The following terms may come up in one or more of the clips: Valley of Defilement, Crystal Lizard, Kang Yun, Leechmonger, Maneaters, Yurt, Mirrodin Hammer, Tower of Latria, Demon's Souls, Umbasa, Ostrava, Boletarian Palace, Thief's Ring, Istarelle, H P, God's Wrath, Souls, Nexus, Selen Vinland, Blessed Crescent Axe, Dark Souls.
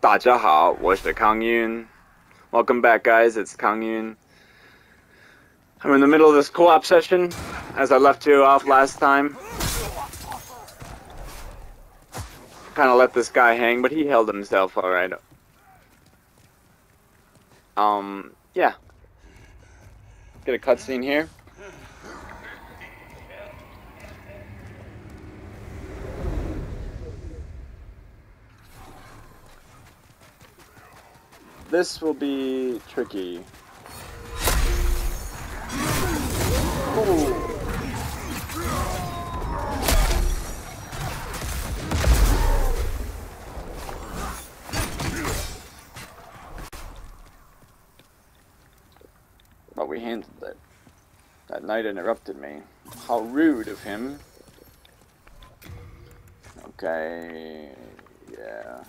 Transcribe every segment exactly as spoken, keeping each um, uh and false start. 大家好, 我是 Kang Yun. Welcome back, guys. It's Kang Yun. I'm in the middle of this co-op session, as I left you off last time. Kind of let this guy hang, but he held himself all right. Um, yeah. Get a cutscene here. This will be tricky. Ooh. But we handled it. That knight interrupted me. How rude of him. Okay, yeah.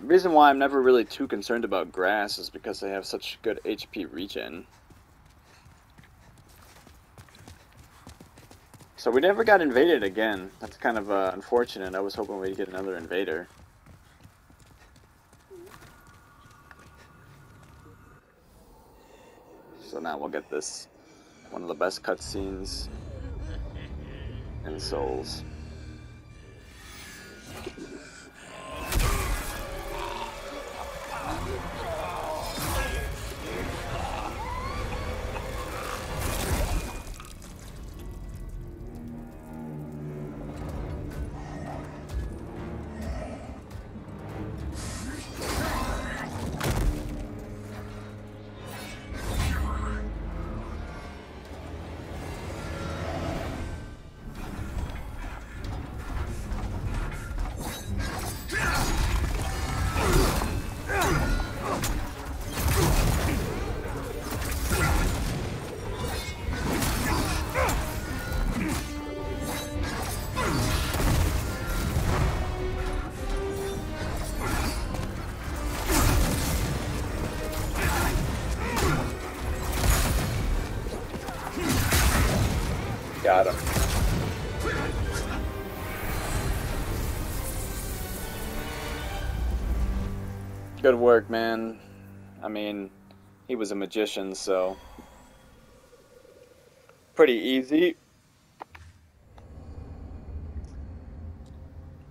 The reason why I'm never really too concerned about grass is because they have such good H P regen. So we never got invaded again. That's kind of uh, unfortunate. I was hoping we'd get another invader. So now we'll get this. One of the best cutscenes in Souls. Good work, man. I mean, he was a magician, so pretty easy.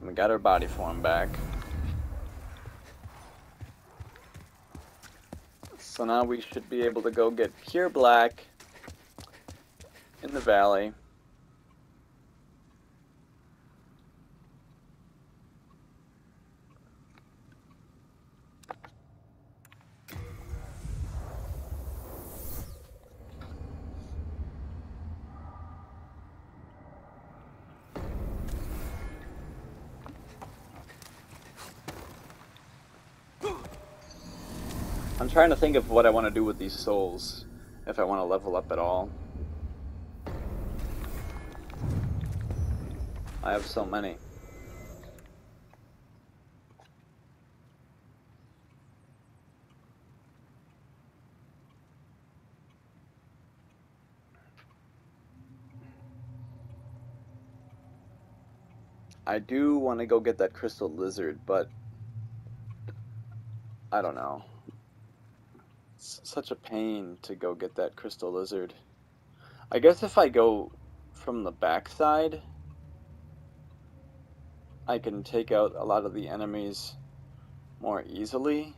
We got our body form back. So now we should be able to go get pure black in the valley. I'm trying to think of what I want to do with these souls, if I want to level up at all. I have so many. I do want to go get that crystal lizard, but I don't know. It's such a pain to go get that crystal lizard. I guess if I go from the backside, I can take out a lot of the enemies more easily.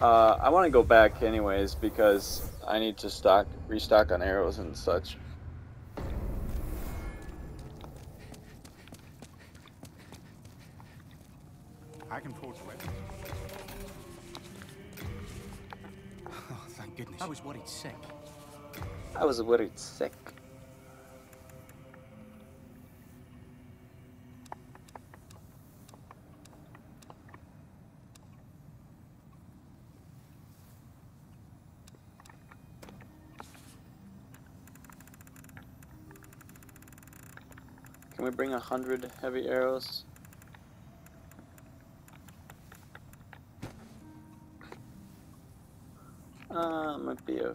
Uh, I want to go back anyways because I need to stock, restock on arrows and such. I can forge weapons. Goodness. I was worried sick. I was worried sick. Can we bring a hundred heavy arrows? Uh, might be a...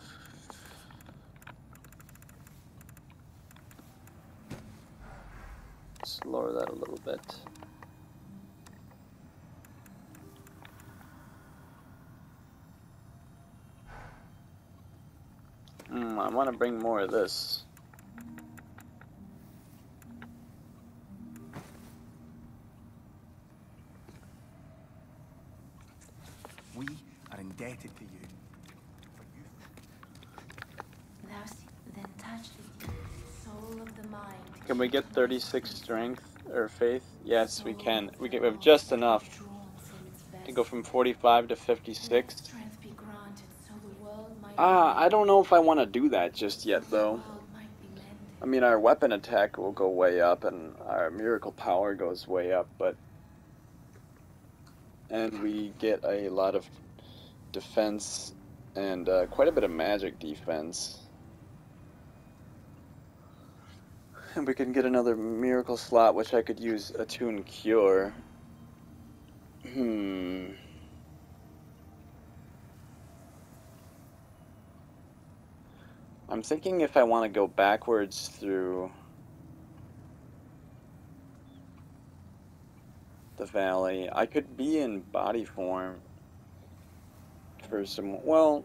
Let's lower that a little bit. Mm, I want to bring more of this. We are indebted to you. Can we get thirty-six strength or faith? Yes, we can. We get, we have just enough to go from forty-five to fifty-six. Ah, I don't know if I want to do that just yet, though. I mean, our weapon attack will go way up, and our miracle power goes way up, but... And we get a lot of defense and uh, quite a bit of magic defense. And we can get another miracle slot, which I could use Attune Cure. Hmm. I'm thinking if I want to go backwards through the valley, I could be in body form for some. Well,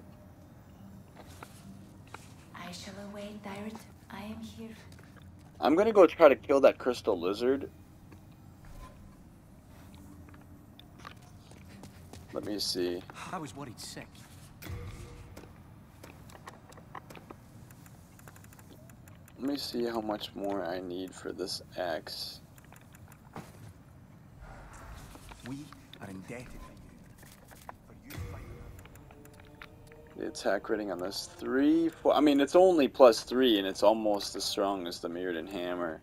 I shall await thy return. I am here. I'm gonna go try to kill that crystal lizard. Let me see. I was worried sick. Let me see how much more I need for this axe. We are indebted for you. The attack rating on this three, four. I mean, it's only plus three, and it's almost as strong as the Mirrodin Hammer.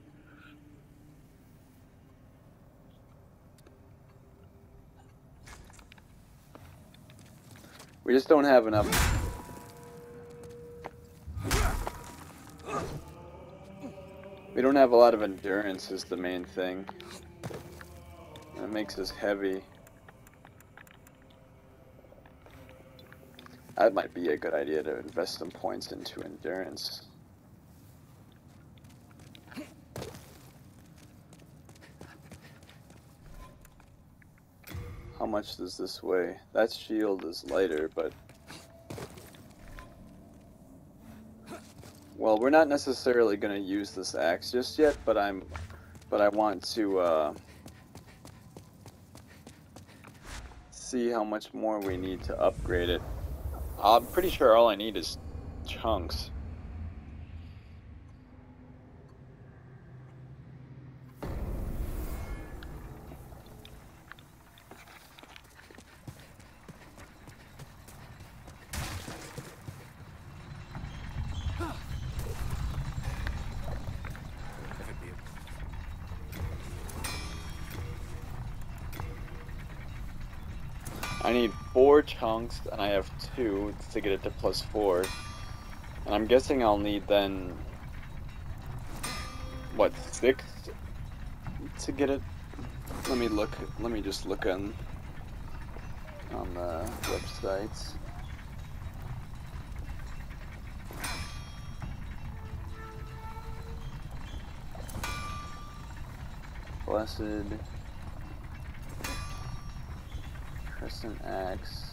We just don't have enough. We don't have a lot of endurance is the main thing. It makes us heavy. That might be a good idea to invest some points into endurance. How much does this weigh? That shield is lighter, but... Well, we're not necessarily going to use this axe just yet, but I'm, but I want to uh, see how much more we need to upgrade it. I'm pretty sure all I need is chunks. I need four chunks, and I have two to get it to plus four. And I'm guessing I'll need then, what, six to get it? Let me look, let me just look in, on the websites. Blessed Crescent Axe.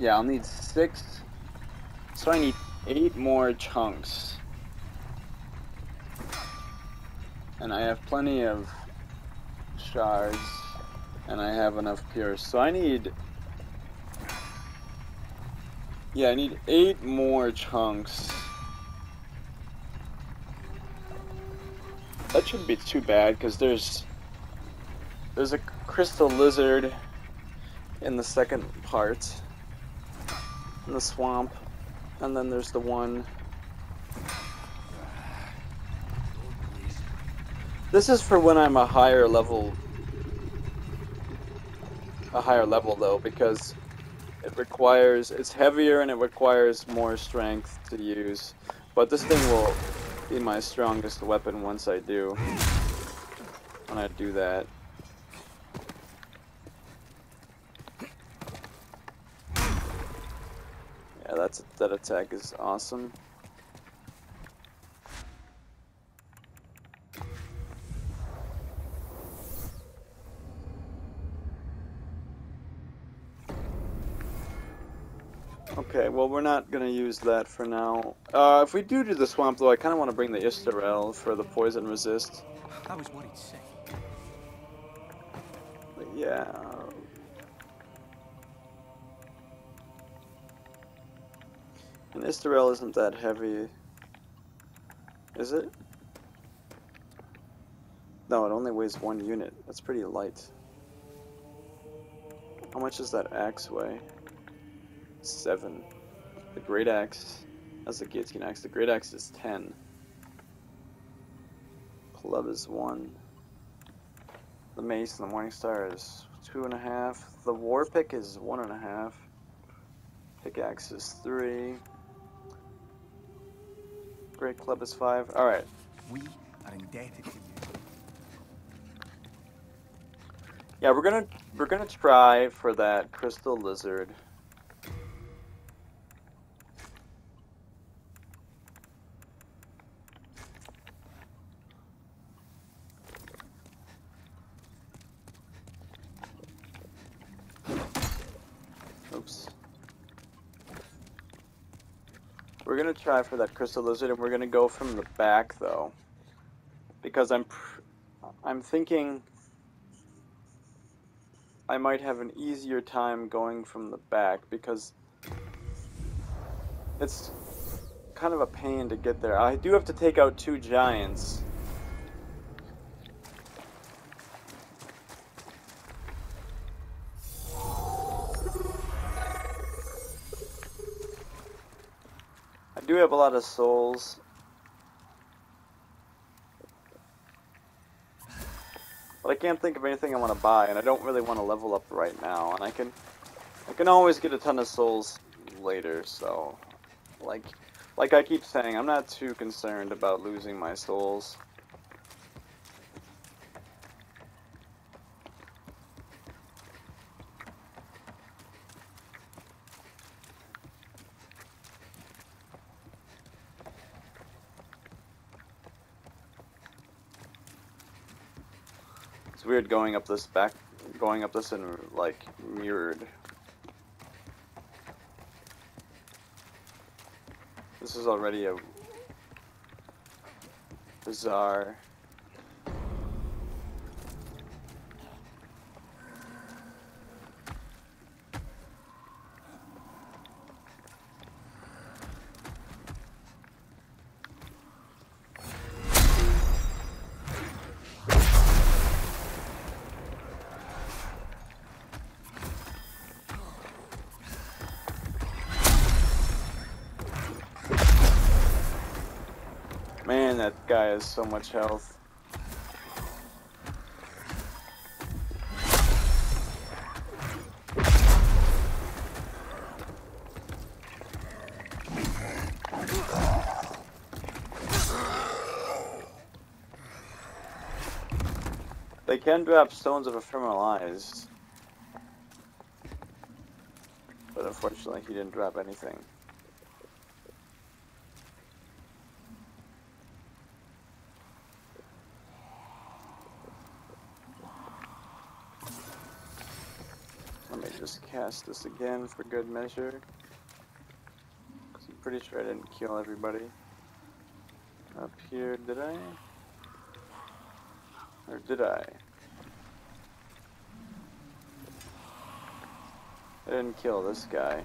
Yeah, I'll need six. So I need eight more chunks. And I have plenty of shards. And I have enough pierce. So I need... Yeah, I need eight more chunks. That shouldn't be too bad, because there's... There's a crystal lizard in the second part, in the swamp, and then there's the one. This is for when I'm a higher level, a higher level though, because it requires, it's heavier and it requires more strength to use, but this thing will be my strongest weapon once I do, when I do that. Yeah, that's, that attack is awesome. Okay, well, we're not going to use that for now. Uh, if we do do the swamp, though, I kind of want to bring the Istarelle for the poison resist. That was what he'd say. But yeah. And Istarelle isn't that heavy, is it? No, it only weighs one unit. That's pretty light. How much does that axe weigh? Seven. The great axe. That's the guillotine axe. The great axe is ten. Club is one. The mace and the morning star is two and a half. The war pick is one and a half. Pickaxe is three. Great club is five. All right. We are indebted to you. Yeah, we're gonna we're gonna try for that crystal lizard. Oops. We're gonna try for that crystal lizard, and we're gonna go from the back though, because I'm pr I'm thinking. I might have an easier time going from the back because it's kind of a pain to get there. I do have to take out two giants. I do have a lot of souls. But I can't think of anything I want to buy, and I don't really want to level up right now. And I can, I can always get a ton of souls later. So, like, like I keep saying, I'm not too concerned about losing my souls. It's weird going up this back, going up this and like mirrored. This is already a bizarre. That guy has so much health. They can drop stones of ephemeral eyes, but unfortunately he didn't drop anything. Cast this again for good measure, because I'm pretty sure I didn't kill everybody up here, did I? Or did I? I didn't kill this guy.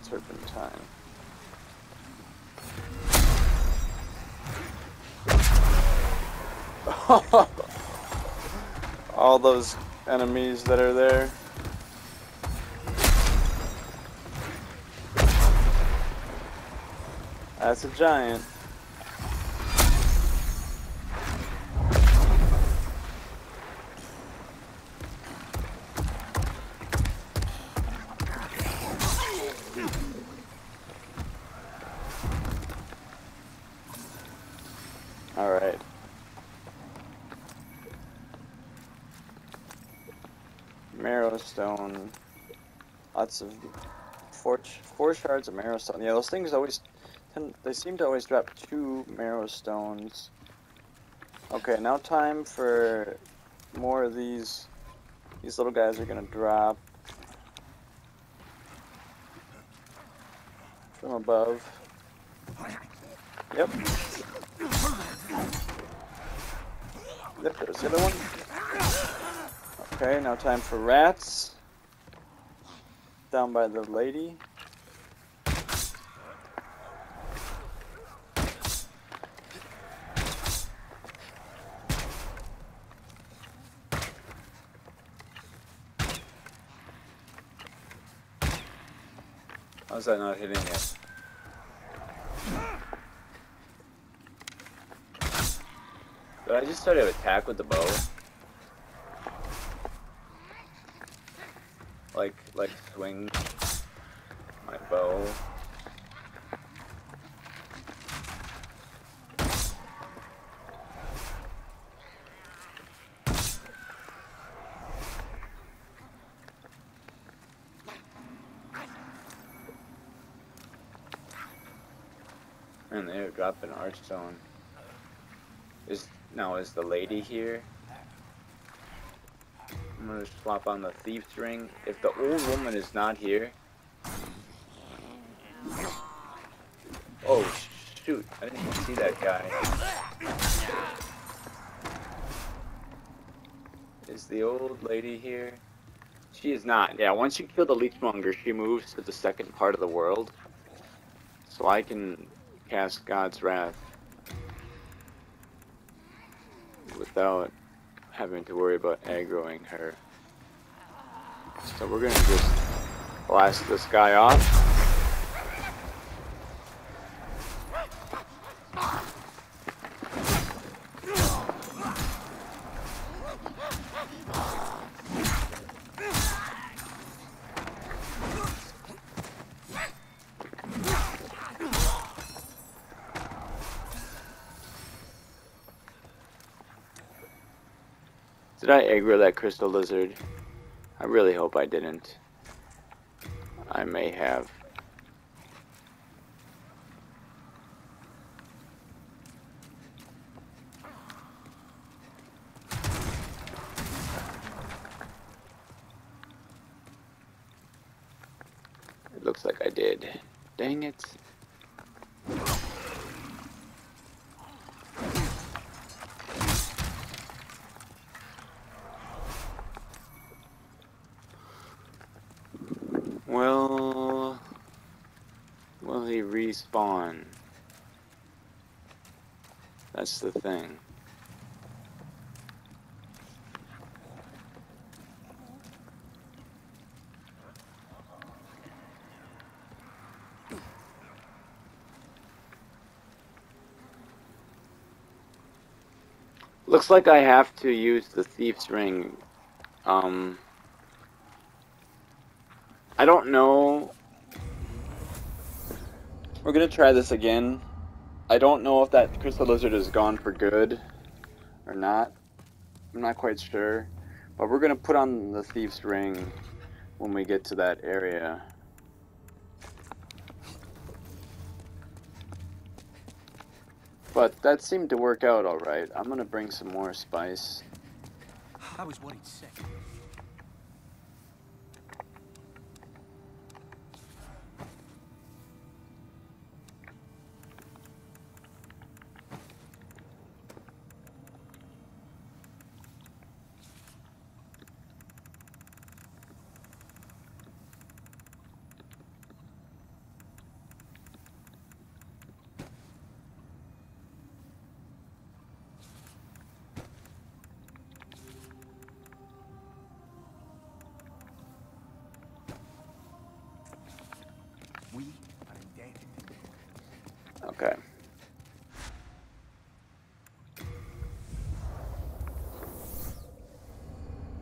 Serpentine. All those enemies that are there. That's a giant. marrow stone, lots of four, four shards of marrow stone. Yeah, those things always, they seem to always drop two marrow stones. Okay, now time for more of these. These little guys are gonna drop from above. Yep. Yep, there's the other one. Okay, now time for rats. Down by the lady. How's that not hitting yet? Did I just start to attack with the bow? Like, like swing my bow. And they drop an archstone. Is now is the lady here? I'm gonna swap on the Thief's Ring. If the old woman is not here. Oh shoot! I didn't even see that guy. Is the old lady here? She is not. Yeah. Once you kill the Leechmonger, she moves to the second part of the world. So I can cast God's Wrath without having to worry about aggroing her. So we're gonna just blast this guy off. Did I aggro that crystal lizard? I really hope I didn't. I may have. It looks like I did. Dang it. Well, will he respawn? That's the thing. Looks like I have to use the Thief's Ring. Um... I don't know. We're gonna try this again. I don't know if that crystal lizard is gone for good or not. I'm not quite sure. But we're gonna put on the Thief's Ring when we get to that area. But that seemed to work out alright. I'm gonna bring some more spice. I was worried sick. Okay.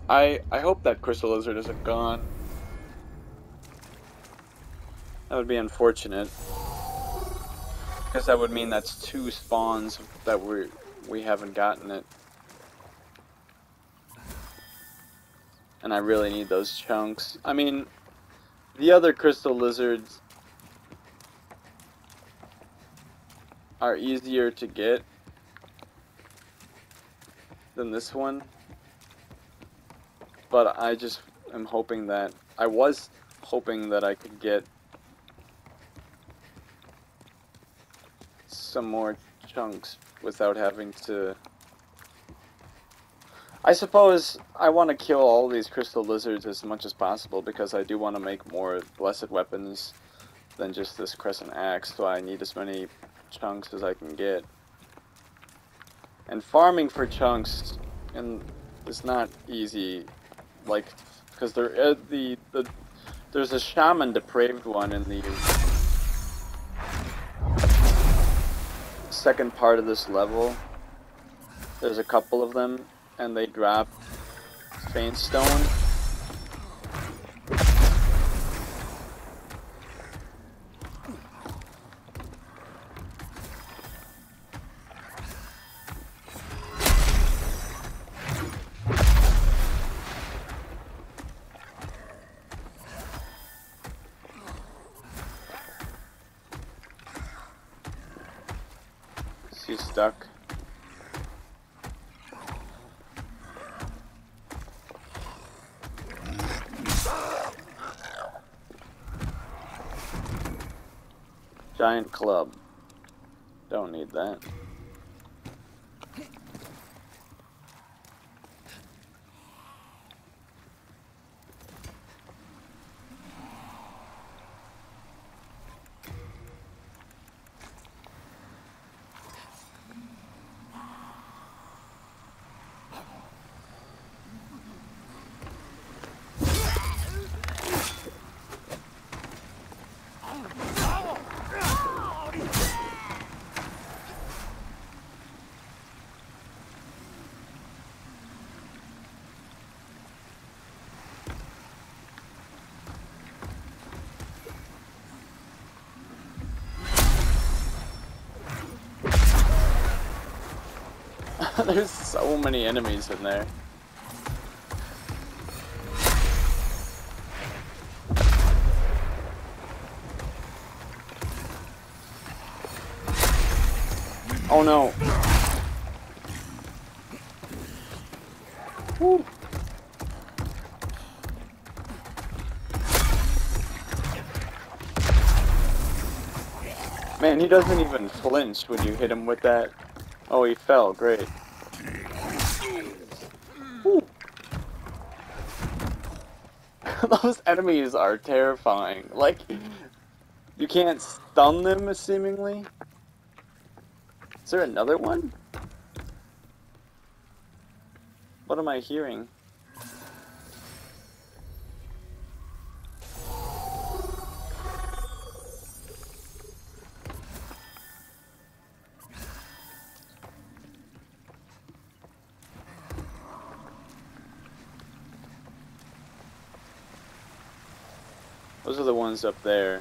I I hope that crystal lizard isn't gone. That would be unfortunate, because that would mean that's two spawns that we we haven't gotten it. and I really need those chunks. I mean, the other crystal lizards are easier to get than this one, but I just am hoping that, I was hoping that I could get some more chunks without having to... I suppose I want to kill all these crystal lizards as much as possible because I do want to make more blessed weapons than just this crescent axe, so I need as many chunks as I can get. And farming for chunks and is not easy, like, because there uh, the the there's a shaman depraved one in the second part of this level. There's a couple of them, and they drop Faint Stone. She's stuck. Giant club. Don't need that. There's so many enemies in there. Oh no. Woo. Man, he doesn't even flinch when you hit him with that. Oh, he fell. Great. Those enemies are terrifying. Like, you can't stun them, seemingly. Is there another one? What am I hearing? Those are the ones up there.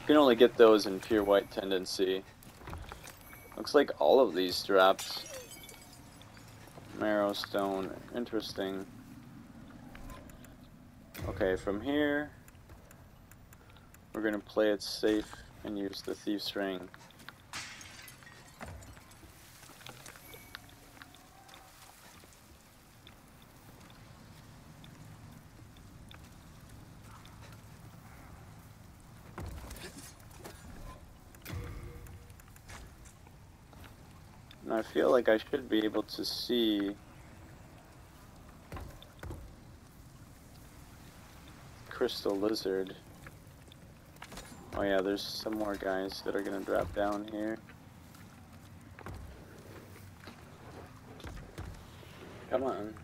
You can only get those in pure white tendency. Looks like all of these drops. Marrow stone, interesting. Okay, from here, we're gonna play it safe and use the Thief's Ring. I feel like I should be able to see crystal lizard. Oh yeah, there's some more guys that are gonna drop down here. Come on.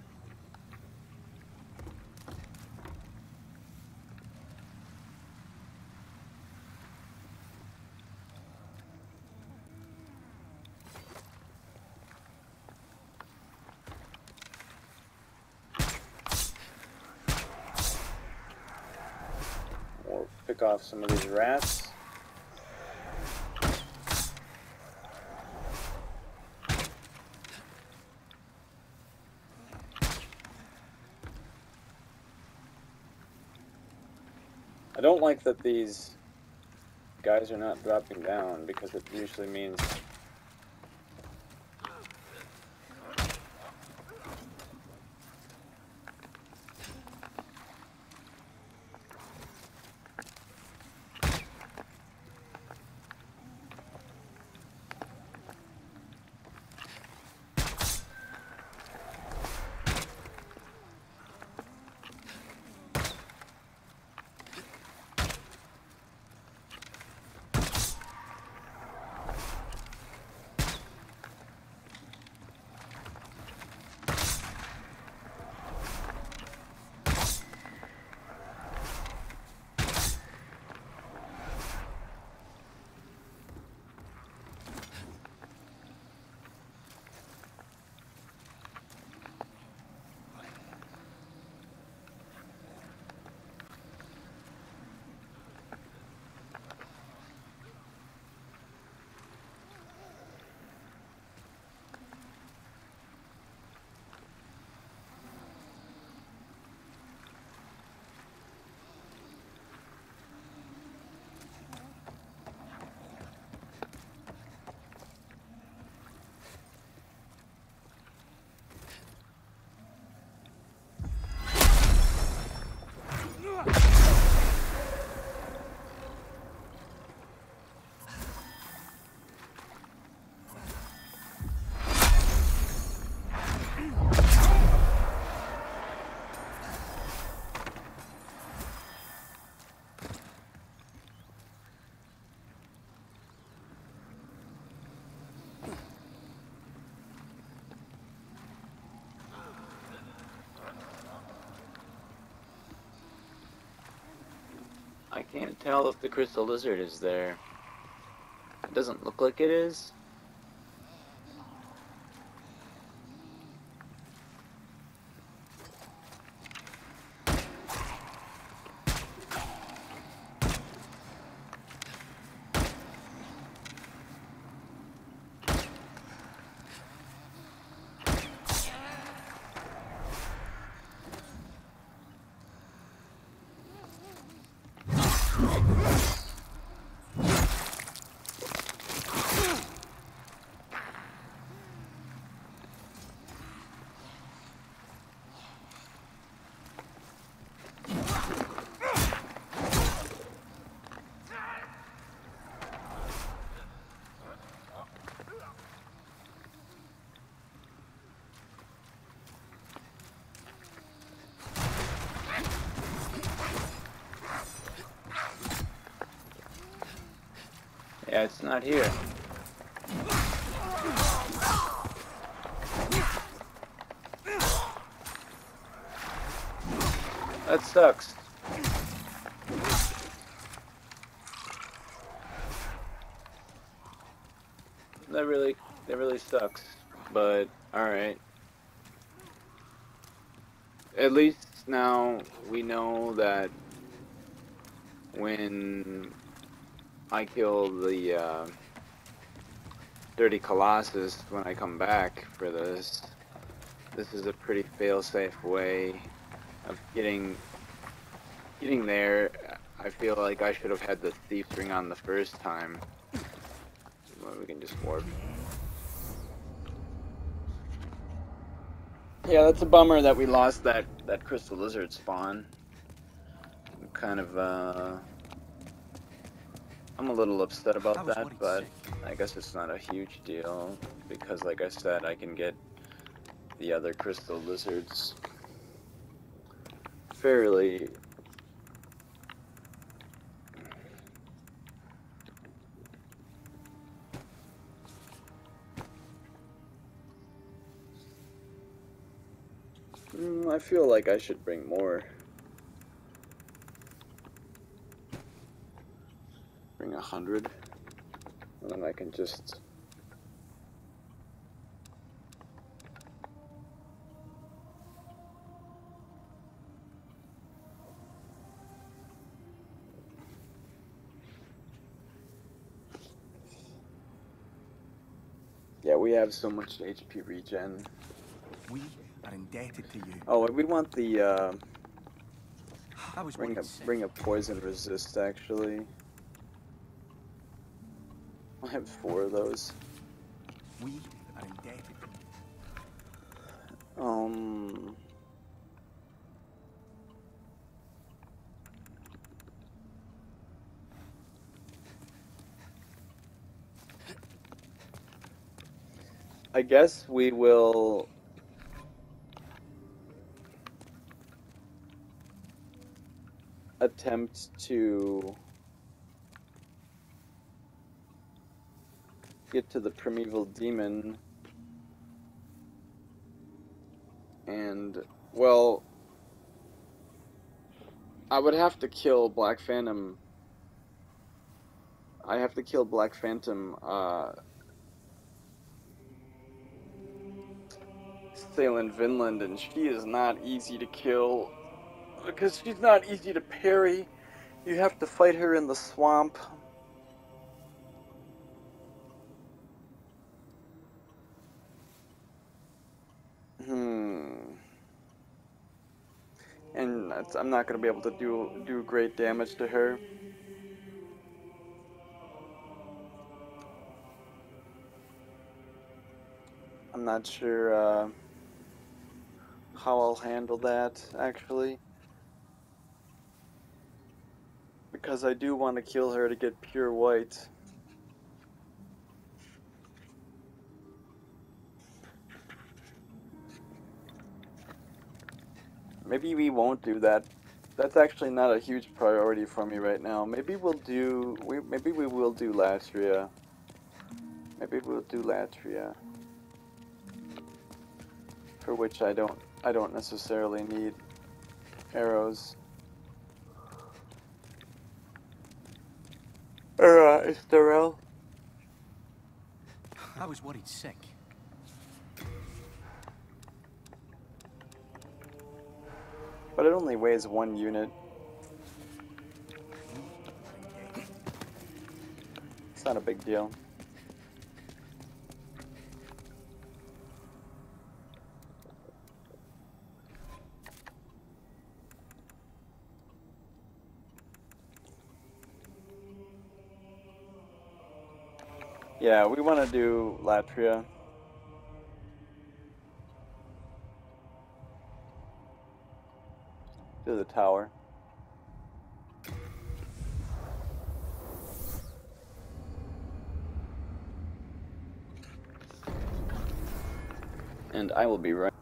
Pick off some of these rats. I don't like that these guys are not dropping down, because it usually means... I can't tell if the crystal lizard is there. It doesn't look like it is. Yeah, it's not here. That sucks. That really, that really sucks. But, alright. At least now we know that when I kill the uh, Dirty Colossus when I come back for this. This is a pretty fail-safe way of getting getting there. I feel like I should have had the Thief's Ring on the first time. Well, we can just warp. Yeah, that's a bummer that we lost that, that Crystal Lizard spawn. I'm kind of... Uh, I'm a little upset about that, but I guess it's not a huge deal, because like I said, I can get the other crystal lizards fairly mm, I feel like I should bring more. Hundred, and then I can just yeah, we have so much H P regen. We are indebted to you. Oh, we want the uh, I was bring a sick. bring a poison resist actually. I have four of those. We are indebted. Um. I guess we will. Attempt to get to the primeval demon, and well, I would have to kill Black Phantom. I have to kill Black Phantom. Uh, Selen Vinland, and she is not easy to kill. Because she's not easy to parry. You have to fight her in the swamp. Hmm. And that's, I'm not going to be able to do, do great damage to her. I'm not sure uh, how I'll handle that, actually. Because I do want to kill her to get pure white. Maybe we won't do that. That's actually not a huge priority for me right now. Maybe we'll do... We, maybe we will do Latria. Maybe we'll do Latria. For which I don't... I don't necessarily need arrows. Or, uh, Istarelle. I was worried sick. But it only weighs one unit. It's not a big deal. Yeah, we want to do Latria. Do the tower. And I will be right.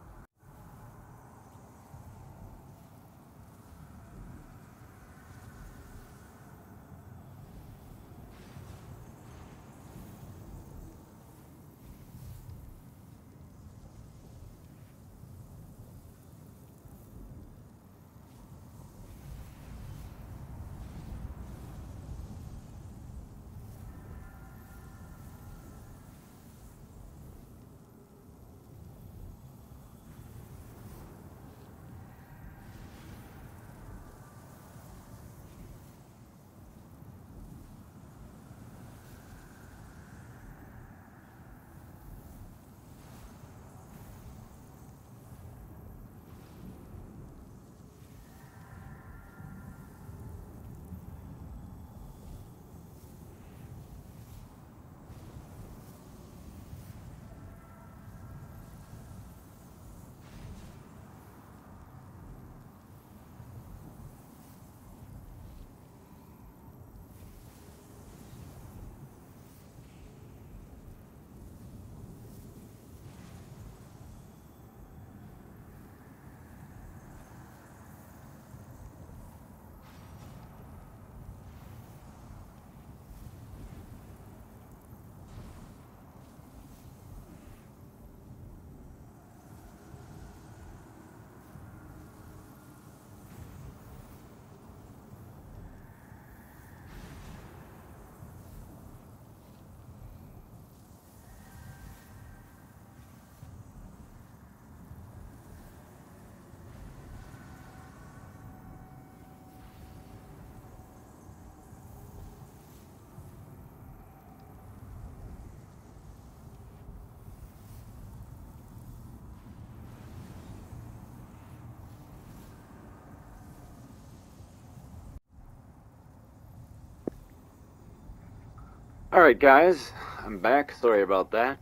Alright guys, I'm back. Sorry about that.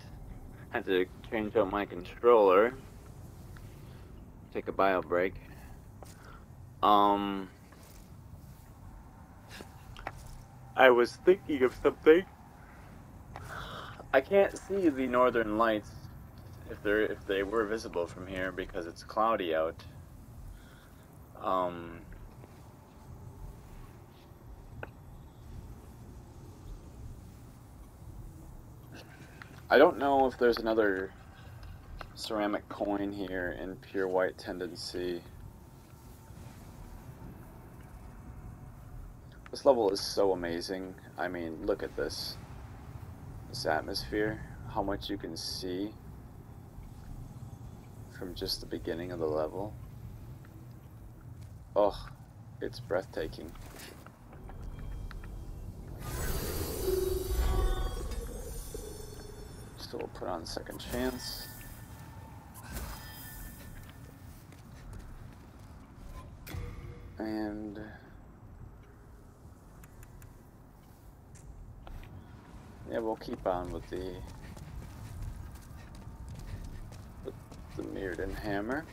Had to change out my controller. Take a bio break. Um... I was thinking of something. I can't see the northern lights if they're if they were visible from here because it's cloudy out. Um... I don't know if there's another ceramic coin here in pure white tendency. This level is so amazing. I mean, look at this. This atmosphere, how much you can see from just the beginning of the level. Oh, it's breathtaking. So we'll put on second chance. And yeah, we'll keep on with the with the Mirrodin hammer.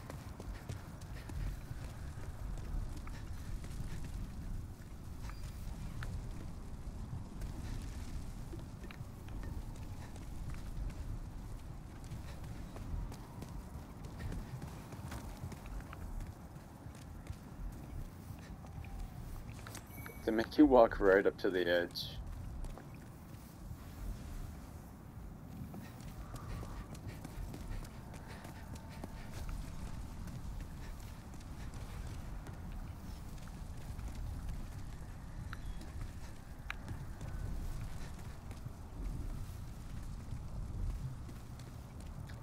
They make you walk right up to the edge.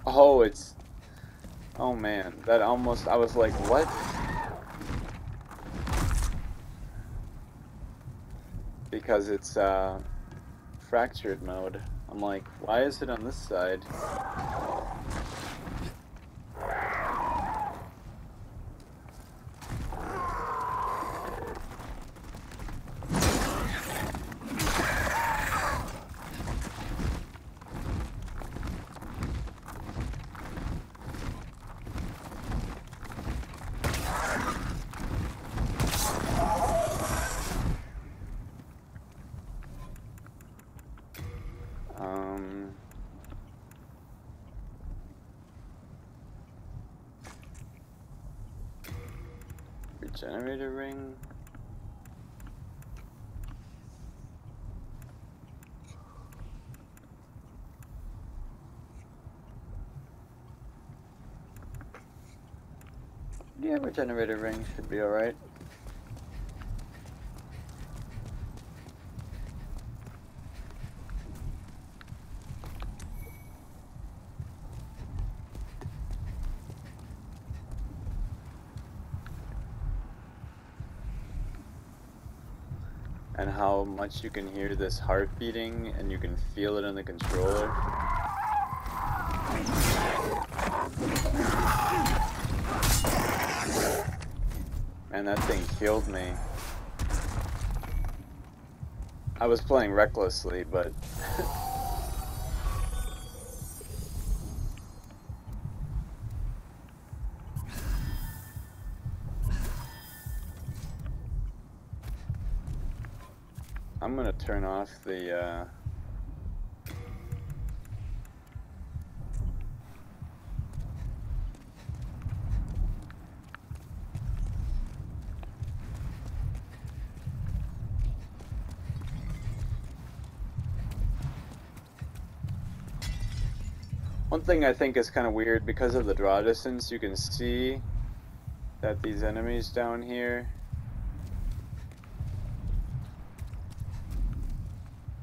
Oh, it's... Oh man, that almost... I was like, what? Because it's uh, fractured mode. I'm like, why is it on this side? Generator ring. Yeah, a generator ring should be all right. And how much you can hear this heart beating, and you can feel it in the controller. Man, that thing killed me. I was playing recklessly, but... I'm gonna turn off the uh, one thing I think is kind of weird because of the draw distance. You can see that these enemies down here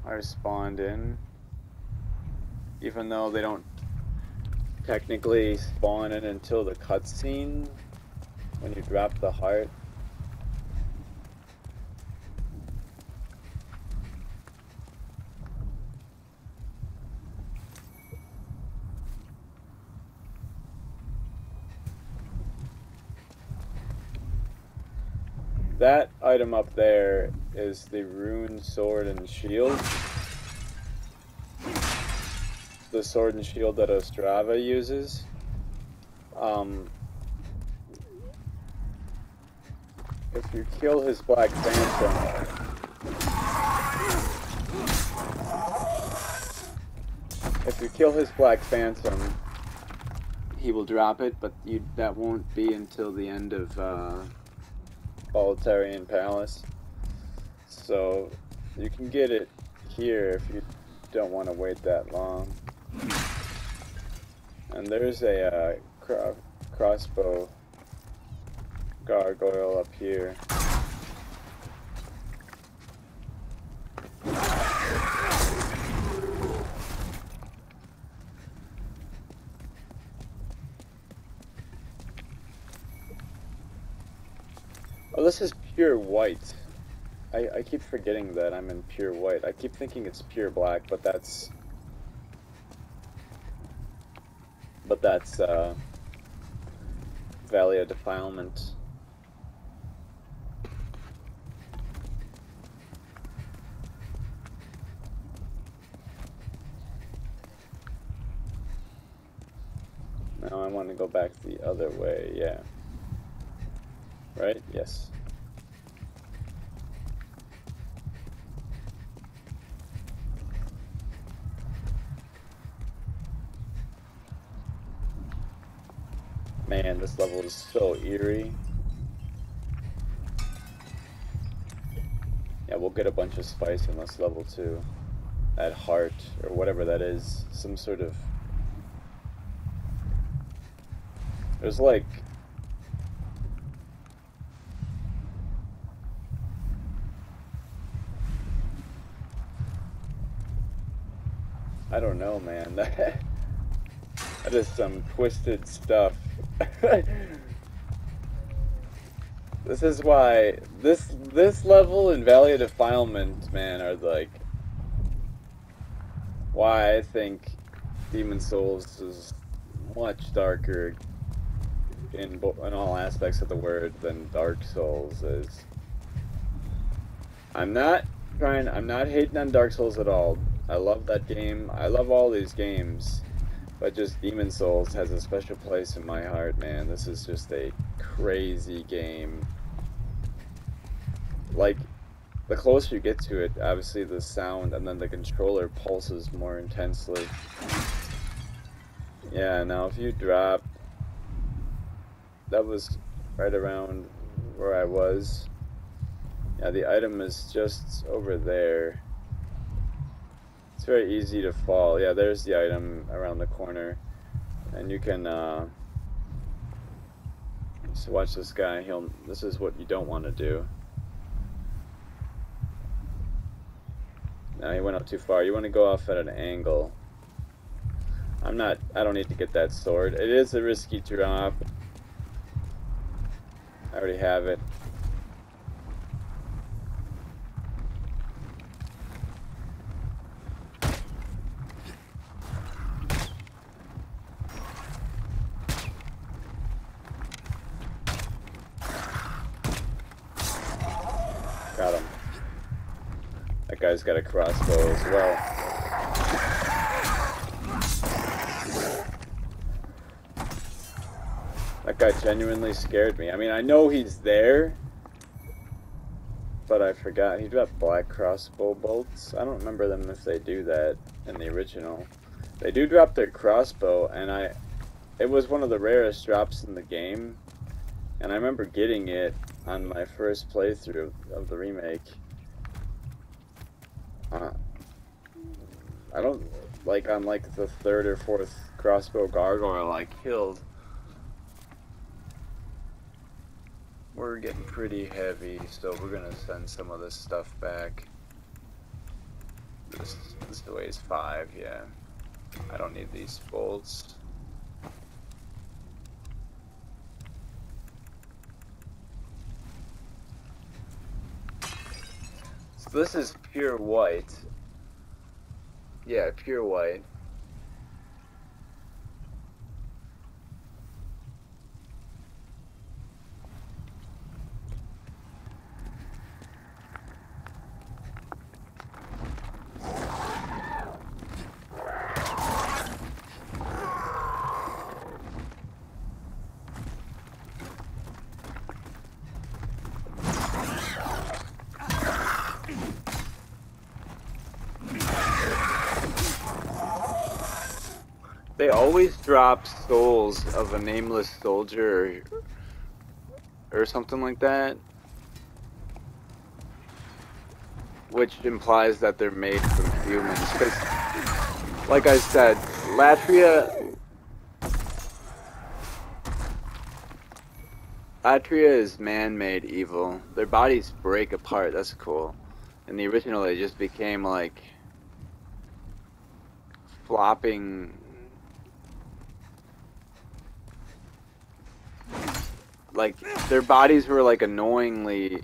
are spawned in, even though they don't technically spawn in until the cutscene when you drop the heart. That item up there is the rune sword and shield. the sword and shield that Ostrava uses. Um, if you kill his Black Phantom, if you kill his Black Phantom, he will drop it, but you, that won't be until the end of uh, Boletarian Palace. So you can get it here if you don't want to wait that long. And there's a uh, cro crossbow gargoyle up here. Oh, this is pure white. I, I keep forgetting that I'm in pure white. I keep thinking it's pure black, but that's... But that's, uh... Valley of Defilement. Now I want to go back the other way, yeah. Right? Yes. Man, this level is so eerie. Yeah, we'll get a bunch of spice in this level too. At heart, or whatever that is. Some sort of... There's like... I don't know, man. That, that is some twisted stuff. This is why this this level in Valley of Defilement, man, are like why I think Demon's Souls is much darker in in all aspects of the word than Dark Souls is. I'm not trying. I'm not hating on Dark Souls at all. I love that game. I love all these games. But just Demon's Souls has a special place in my heart, man. This is just a crazy game. Like, the closer you get to it, obviously the sound and then the controller pulses more intensely. Yeah, now if you drop... That was right around where I was. Yeah, the item is just over there. It's very easy to fall. Yeah, there's the item around the corner. And you can, uh... just watch this guy. He'll... This is what you don't want to do. No, he went up too far. You want to go off at an angle. I'm not... I don't need to get that sword. It is a risky drop. I already have it. Guy's got a crossbow as well. That guy genuinely scared me. I mean, I know he's there, but I forgot. He dropped black crossbow bolts. I don't remember them if they do that in the original. They do drop their crossbow, and I... It was one of the rarest drops in the game, and I remember getting it on my first playthrough of the remake. Uh, I don't like on like the third or fourth crossbow gargoyle I killed. We're getting pretty heavy, so we're gonna send some of this stuff back. This, this weighs five, yeah. I don't need these bolts. This is pure white. Yeah, pure white. They always drop souls of a nameless soldier or, or something like that. Which implies that they're made from humans. Because, like I said, Latria... Latria is man-made evil. Their bodies break apart, that's cool. In the original, they just became, like... flopping... like, their bodies were, like, annoyingly...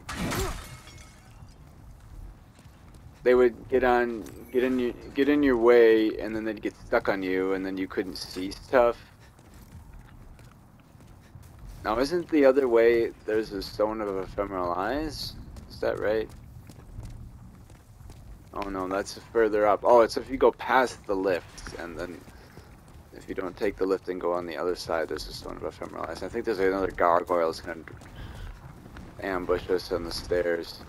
They would get on, get in, your, get in your way, and then they'd get stuck on you, and then you couldn't see stuff. Now, isn't the other way? There's a stone of ephemeral eyes. Is that right? Oh no, that's further up. Oh, it's if you go past the lift, and then if you don't take the lift and go on the other side, there's a stone of ephemeral eyes. I think there's another gargoyle that's gonna ambush us on the stairs.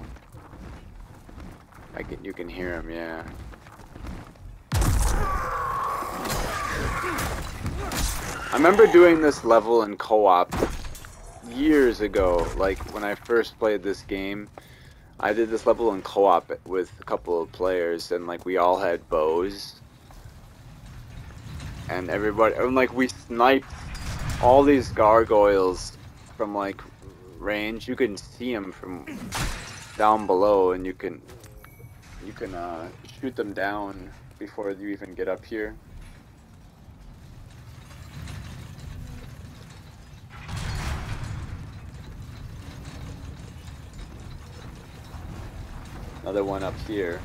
I can, you can hear him, yeah. I remember doing this level in co-op years ago. Like, when I first played this game, I did this level in co-op with a couple of players, and, like, we all had bows. And everybody, and, like, we sniped all these gargoyles from, like, range. You can see them from down below, and you can... You can uh, shoot them down before you even get up here. Another one up here.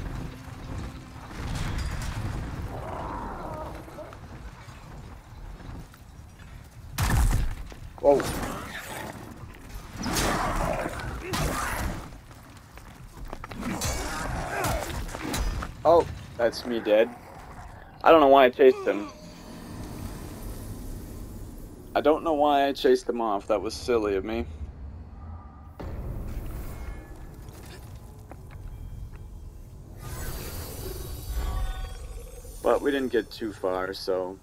Whoa. Oh, that's me dead. I don't know why I chased him. I don't know why I chased him off. That was silly of me. But we didn't get too far, so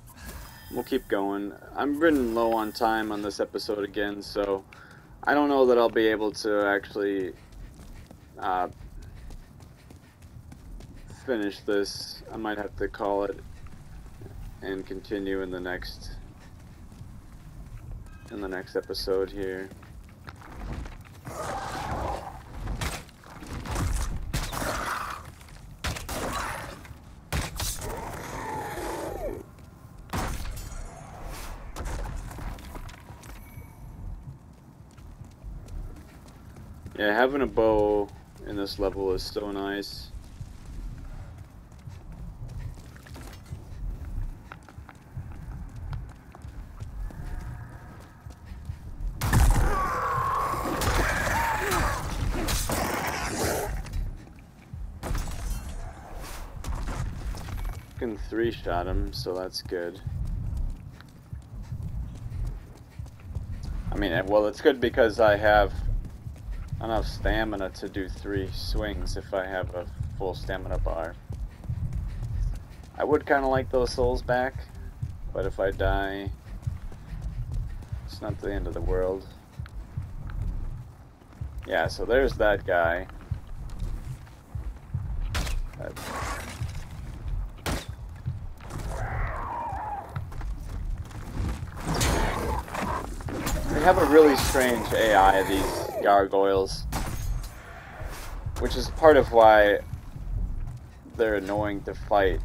we'll keep going. I'm running low on time on this episode again, so I don't know that I'll be able to actually... Uh, finish this. I might have to call it and continue in the next in the next episode here. Yeah, having a bow in this level is so nice. Three shot him, so that's good. I mean, well, it's good because I have enough stamina to do three swings if I have a full stamina bar. I would kind of like those souls back, but if I die, it's not the end of the world. Yeah, so there's that guy. That's have a really strange A I, these gargoyles, which is part of why they're annoying to fight.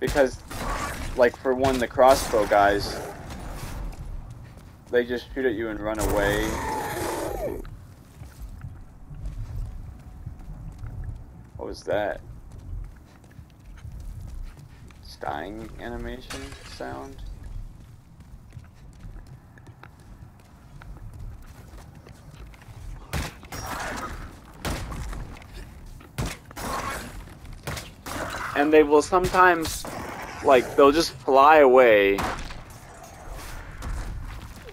Because, like, for one, the crossbow guys, they just shoot at you and run away. What was that? Dying animation sound. And they will sometimes, like, they'll just fly away.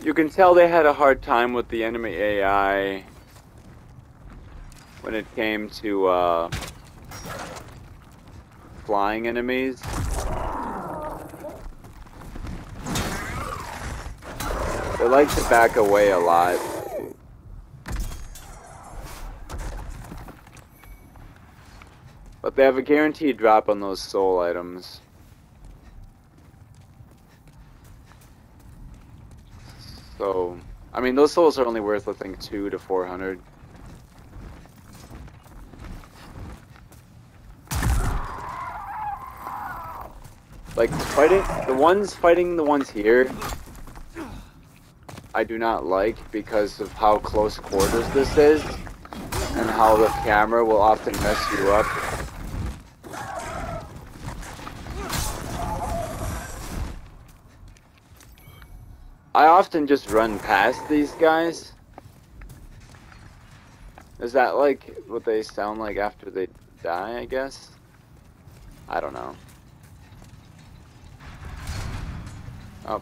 You can tell they had a hard time with the enemy A I when it came to uh, flying enemies. They like to back away a lot. But they have a guaranteed drop on those soul items. So, I mean, those souls are only worth, I think, two to four hundred. Like, fighting, the ones fighting the ones here, I do not like because of how close quarters this is, and how the camera will often mess you up. I often just run past these guys. Is that like what they sound like after they die, I guess? I don't know. Oh.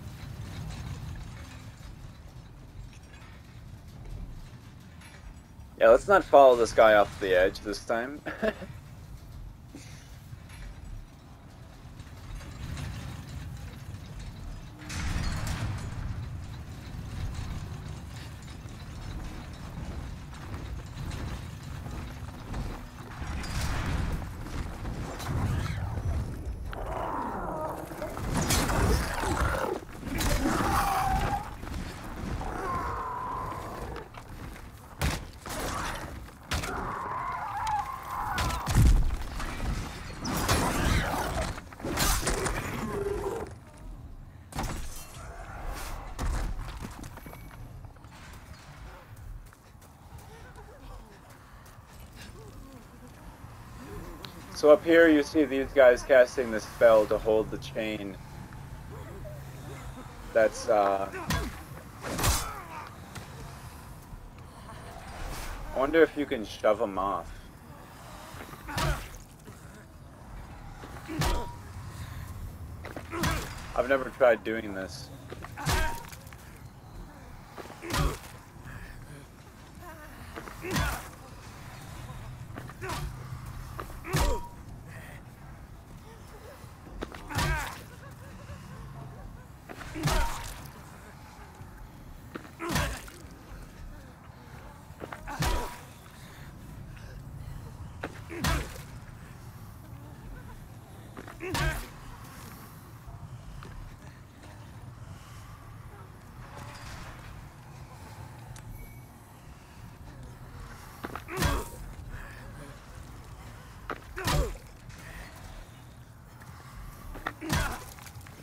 Yeah, let's not follow this guy off the edge this time. So up here you see these guys casting the spell to hold the chain. That's uh... I wonder if you can shove them off. I've never tried doing this.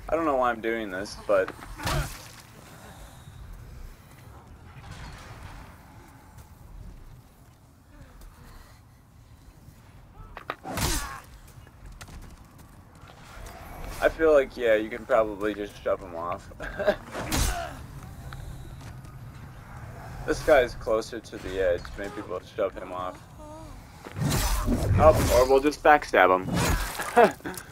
I don't know why I'm doing this, but I feel like, yeah, you can probably just shove him off. This guy's closer to the edge. Maybe we'll shove him off. Oh, or we'll just backstab him.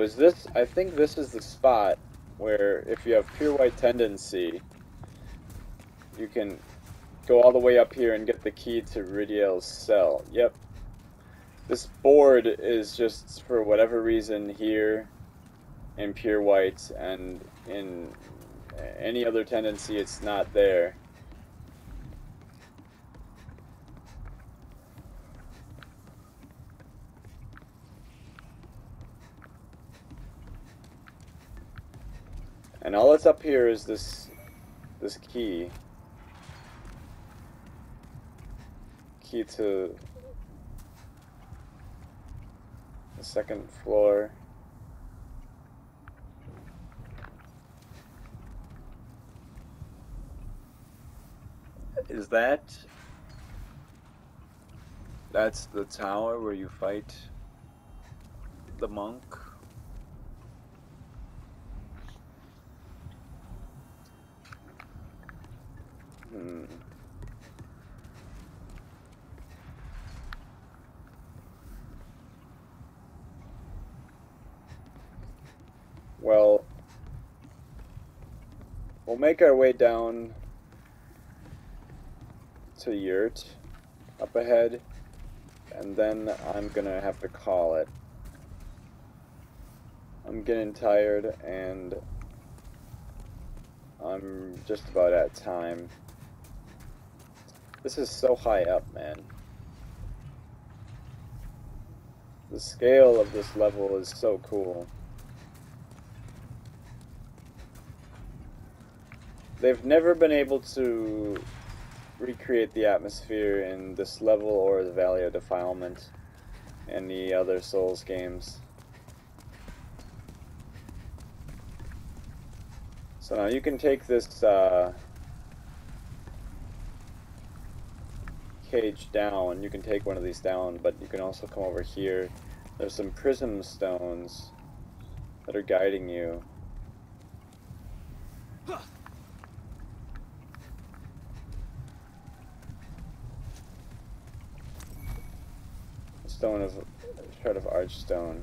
Is this, I think this is the spot where if you have pure white tendency, you can go all the way up here and get the key to Ridiel's cell. Yep. This board is just for whatever reason here in pure white, and in any other tendency it's not there. And all that's up here is this this key. Key to the second floor. Is that that's the tower where you fight the monk? well, we'll make our way down to Yurt up ahead, and then I'm gonna have to call it. I'm getting tired, and I'm just about at time. This is so high up, man. The scale of this level is so cool. They've never been able to recreate the atmosphere in this level or the Valley of Defilement and the other Souls games. So now you can take this uh, cage down, you can take one of these down, but you can also come over here. There's some prism stones that are guiding you. Stone of shard of archstone.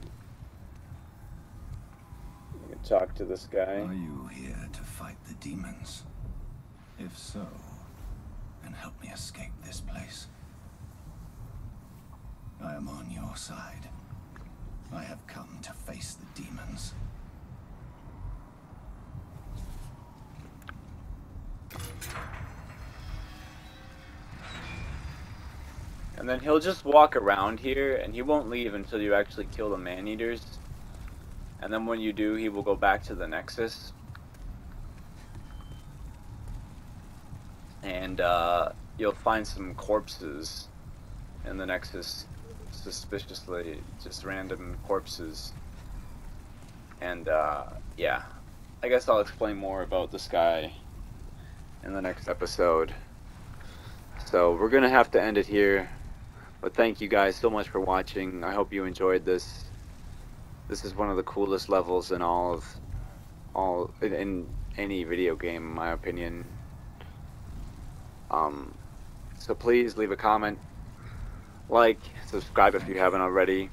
Talk to this guy. Are you here to fight the demons? If so, then help me escape this place. I am on your side. I have come to face the demons. And then he'll just walk around here, and he won't leave until you actually kill the Maneaters. And then when you do, he will go back to the Nexus. And uh, you'll find some corpses in the Nexus, suspiciously, just random corpses. And uh, yeah, I guess I'll explain more about this guy in the next episode. So we're going to have to end it here. But thank you guys so much for watching. I hope you enjoyed this. This is one of the coolest levels in all of, all in, in any video game, in my opinion. Um, so please leave a comment, like, subscribe if you haven't already.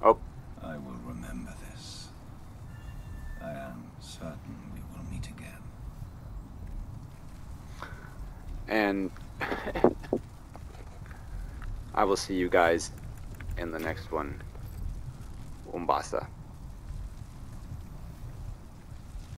Oh, I will remember this. I am certain we will meet again. And I will see you guys in the next one. Umbasa.